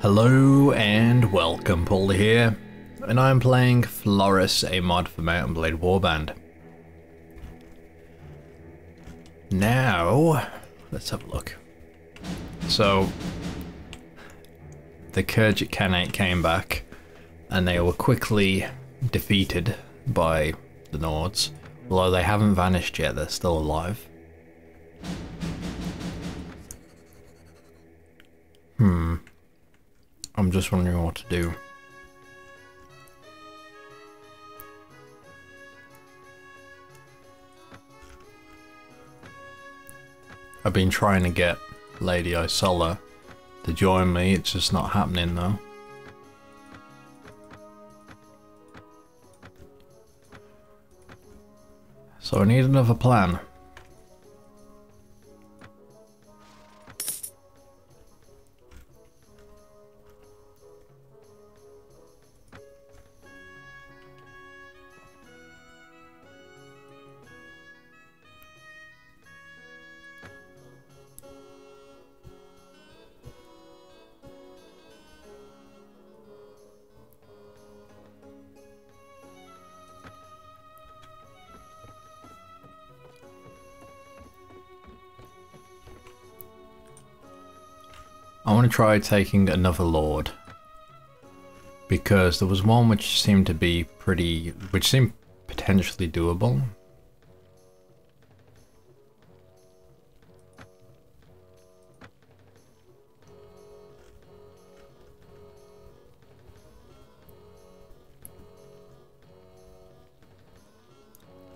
Hello and welcome, Paul here, and I'm playing Floris, a mod for Mount & Blade Warband. Now, let's have a look. So, the Kurjak Khanate came back, and they were quickly defeated by the Nords, although they haven't vanished yet, they're still alive. I'm just wondering what to do. I've been trying to get Lady Isola to join me, it's just not happening though. So I need another plan. I want to try taking another lord, because there was one which seemed to be which seemed potentially doable.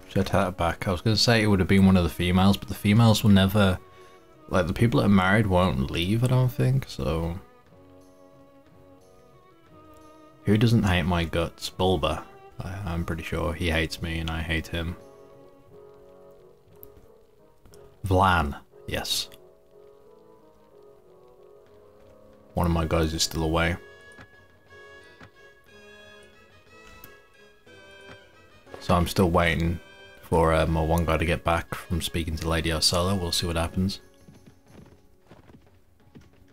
Should I take back? I was going to say it would have been one of the females, but the females will never... Like, the people that are married won't leave, I don't think, so... Who doesn't hate my guts? Bulba. I'm pretty sure he hates me and I hate him. Vlan. Yes. One of my guys is still away. So I'm still waiting for my one guy to get back from speaking to Lady Osela. We'll see what happens.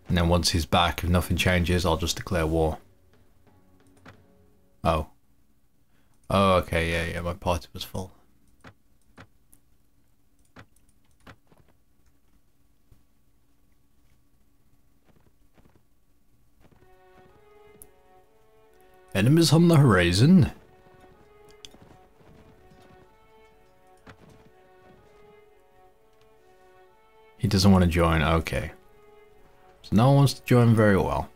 And then once he's back, if nothing changes, I'll just declare war. Oh, okay, yeah, my party was full. Enemies on the horizon. He doesn't want to join, okay. So no one wants to join very well.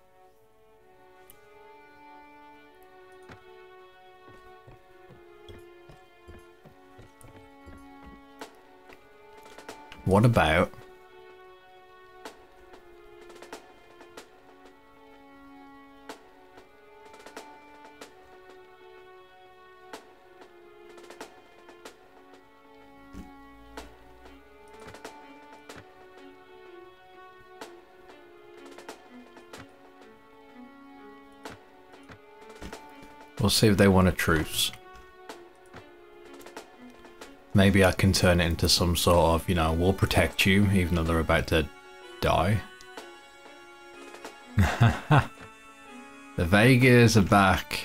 What about... We'll see if they want a truce. Maybe I can turn it into some sort of, you know, we'll protect you, even though they're about to die. The Vaegirs are back.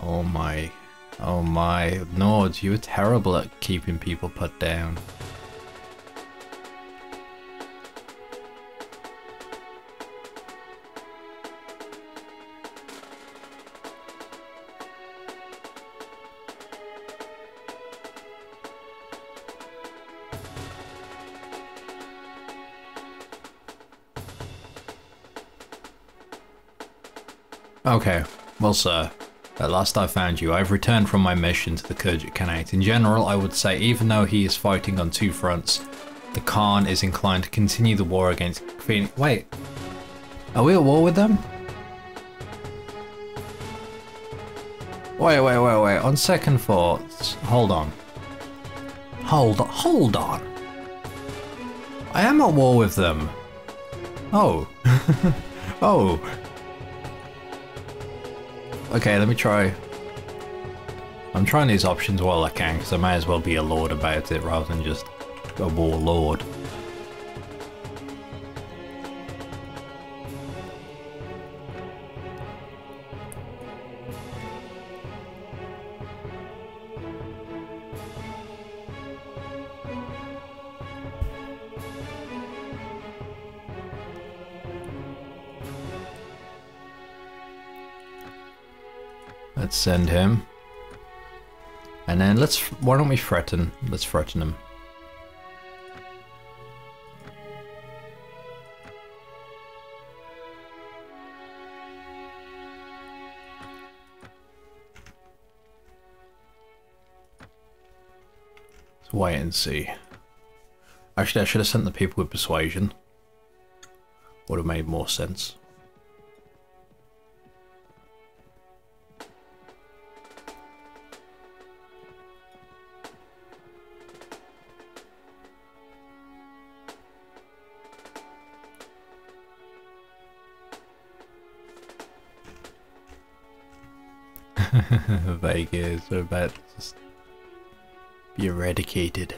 Oh my. Nords, you were terrible at keeping people put down. Okay, well sir, at last I found you. I've returned from my mission to the Kurjak Khanate. In general, I would say even though he is fighting on two fronts, the Khan is inclined to continue the war against Phoenix. Wait, are we at war with them? Wait, on second thoughts, hold on. I am at war with them. Oh. Okay, let me try. I'm trying these options while I can, because I may as well be a lord about it rather than just a warlord. Let's send him. And then let's, why don't we threaten? Let's threaten him. Let's wait and see. Actually, I should have sent the people with persuasion. Would have made more sense. Vaegirs are about to just be eradicated.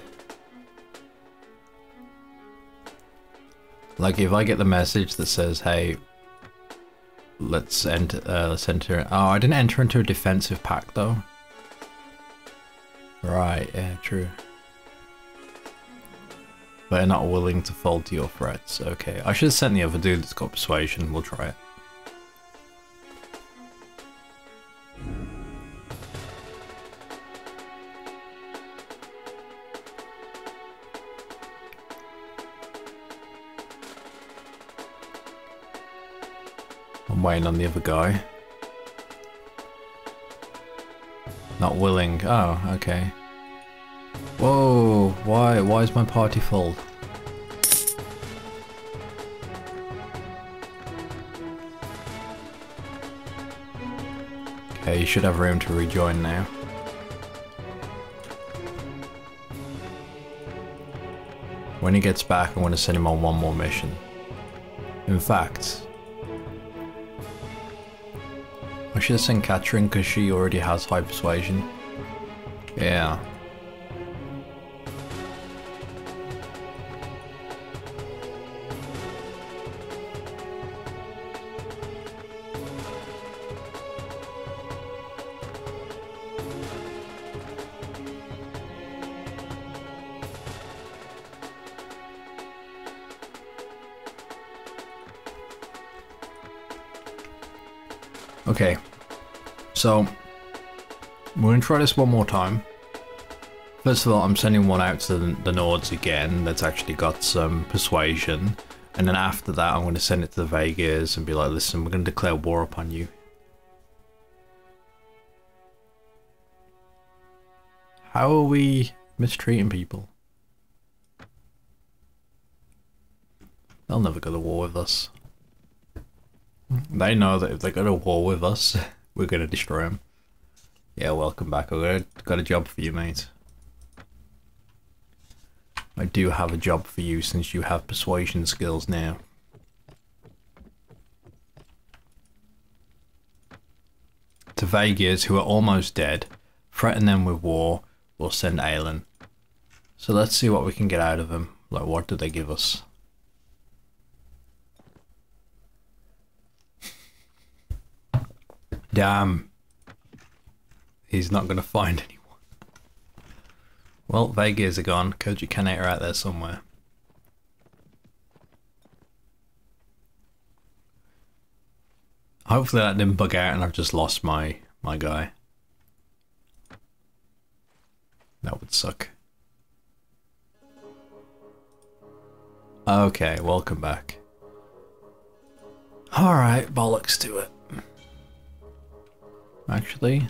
Like if I get the message that says, "Hey, let's enter." Oh, I didn't enter into a defensive pact though. Right? Yeah, true. They're not willing to fold to your threats. Okay, I should have sent the other dude that's got persuasion. We'll try it. Waiting on the other guy. Not willing. Oh, okay. Whoa, why is my party full? Okay, you should have room to rejoin now. When he gets back, I want to send him on one more mission. In fact, I should have sent Catherine because she already has high persuasion. Yeah. Okay, so we're going to try this one more time. First of all, I'm sending one out to the Nords again that's actually got some persuasion. And then after that, I'm going to send it to the Vaegirs and be like, listen, we're going to declare war upon you. How are we mistreating people? They'll never go to war with us. They know that if they go to war with us, we're going to destroy them. Yeah, welcome back. I got a job for you, mate. I do have a job for you since you have persuasion skills now. To Vaegirs, who are almost dead, threaten them with war, or send Aelin. So let's see what we can get out of them. Like, what do they give us? Damn. He's not going to find anyone. Well, Vaegirs are gone. Koji Kanator are out there somewhere. Hopefully that didn't bug out and I've just lost my guy. That would suck. Okay, welcome back. Alright, bollocks to it. Actually,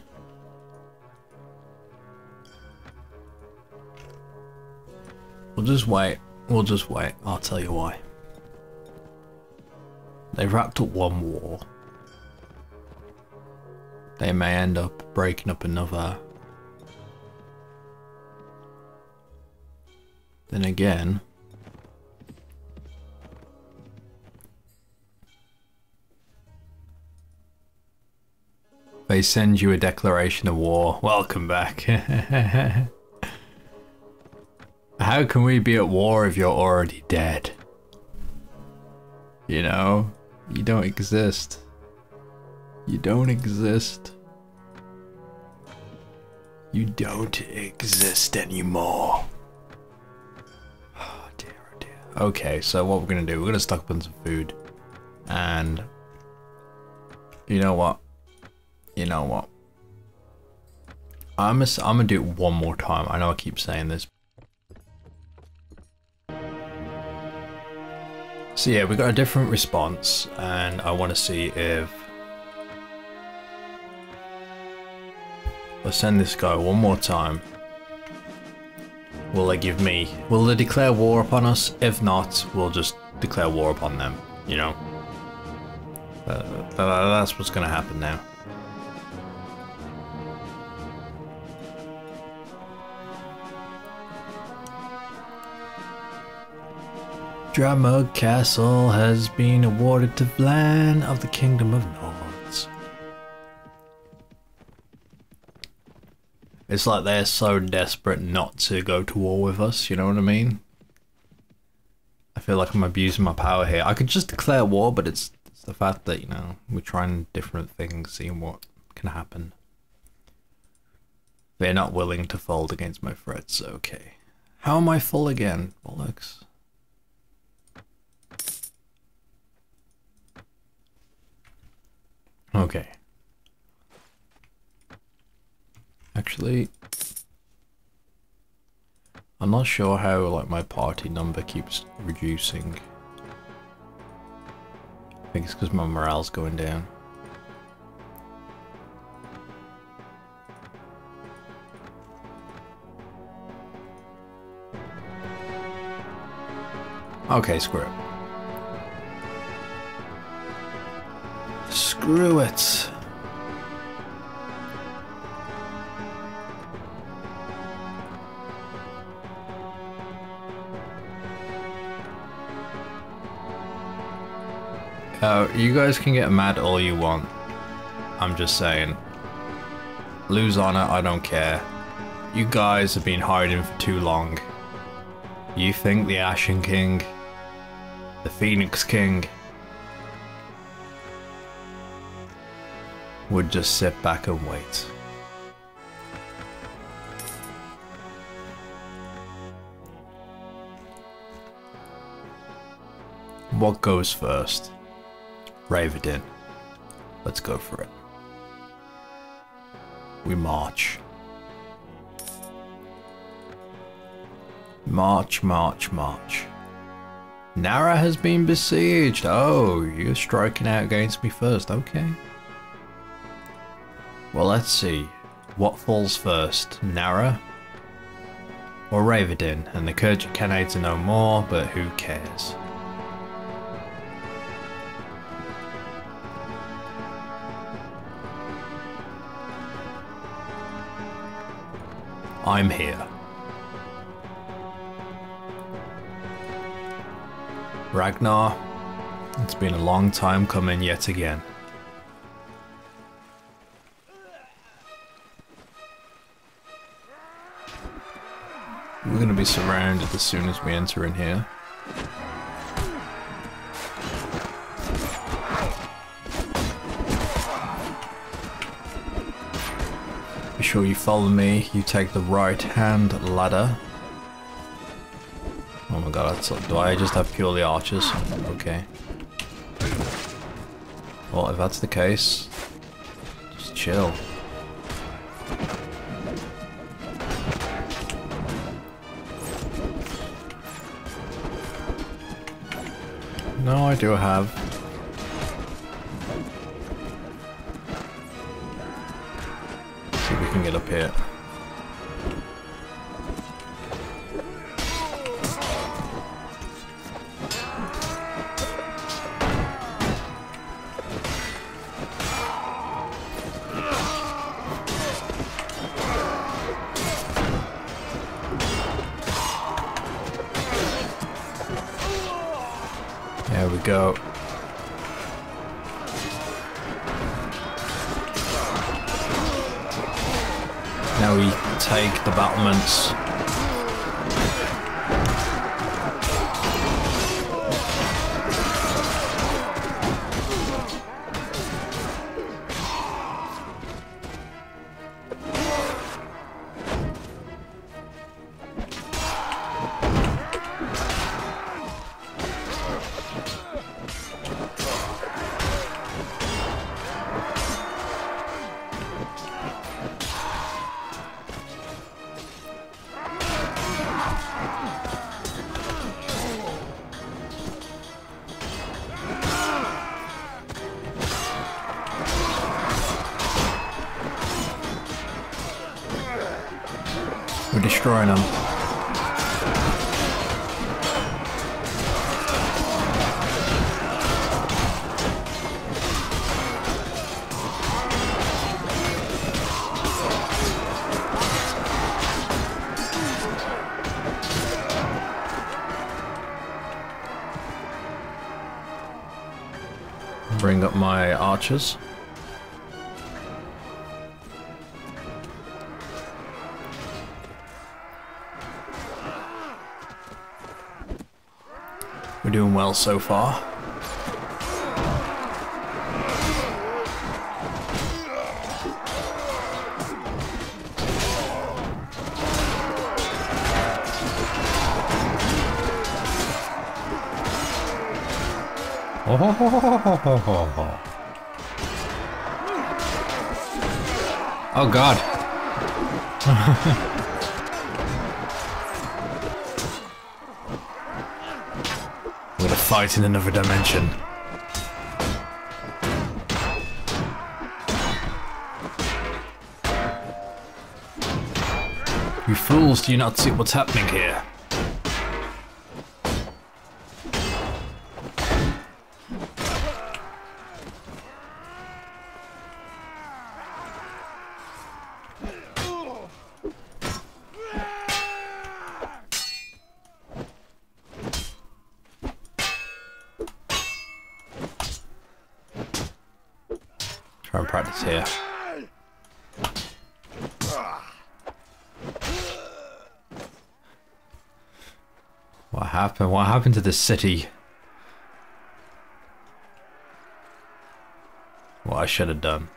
we'll just wait. We'll just wait. I'll tell you why. They've wrapped up one war. They may end up breaking up another. Then again, They send you a declaration of war. Welcome back. How can we be at war if you're already dead? You know, you don't exist. You don't exist. You don't exist anymore. Oh dear, oh dear. Okay, so what we're gonna do, we're gonna stock up on some food. And you know what? You know what? I'm gonna do it one more time. I know I keep saying this. So yeah, we got a different response, and I want to see if... I'll send this guy one more time. Will they give me... Will they declare war upon us? If not, we'll just declare war upon them, you know? That's what's going to happen now. Drumgoed Castle has been awarded to Vlan of the Kingdom of Nords. It's like they're so desperate not to go to war with us, you know what I mean? I feel like I'm abusing my power here. I could just declare war, but it's the fact that, you know, we're trying different things, seeing what can happen. They're not willing to fold against my threats, okay. How am I full again? Bollocks. Okay. Actually, I'm not sure how like my party number keeps reducing. I think it's because my morale's going down. Okay, screw it. Screw it. You guys can get mad all you want. I'm just saying. Lose honor, I don't care. You guys have been hiding for too long. You think the Ashen King, the Phoenix King, would just sit back and wait. What goes first? Reyvadin. Let's go for it. We march. March, march, march. Nara has been besieged. Oh, you're striking out against me first. Okay. Well, let's see. What falls first? Nara? Or Reyvadin? And the Kurjak Khanate no more, but who cares? I'm here. Ragnar, it's been a long time coming yet again. We're going to be surrounded as soon as we enter in here. Be sure you follow me. You take the right-hand ladder. Oh my god, that's, do I just have purely archers? Okay. Well, if that's the case, just chill. No, I do have. Let's see if we can get up here. Go. Now we take the battlements. Destroying them. Bring up my archers. Doing well so far. Oh God. Fight in another dimension. You fools, do you not see what's happening here? What happened to this city? What I should have done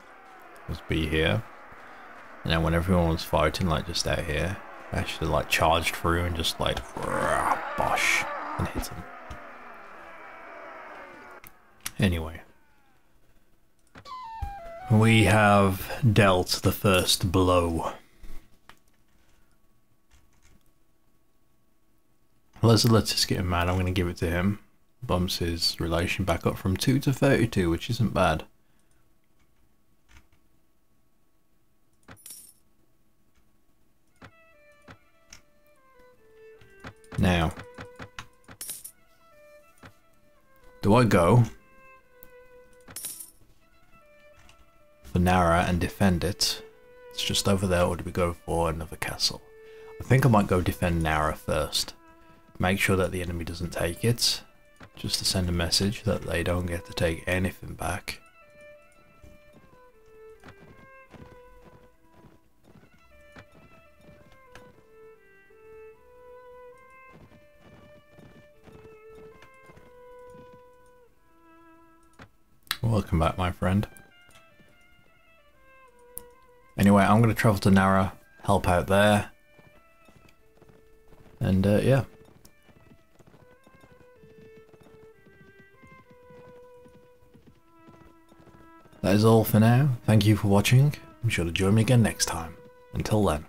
was be here, and then when everyone was fighting, like just out here, I should have like charged through and just like bosh and hit him. Anyway, we have dealt the first blow. Let's get a man. I'm going to give it to him. Bumps his relation back up from 2 to 32, which isn't bad. Now, do I go for Nara and defend it? It's just over there, or do we go for another castle? I think I might go defend Nara first. Make sure that the enemy doesn't take it, just to send a message that they don't get to take anything back. Welcome back, my friend. Anyway, I'm going to travel to Nara, help out there, and yeah. That is all for now. Thank you for watching. Be sure to join me again next time. Until then.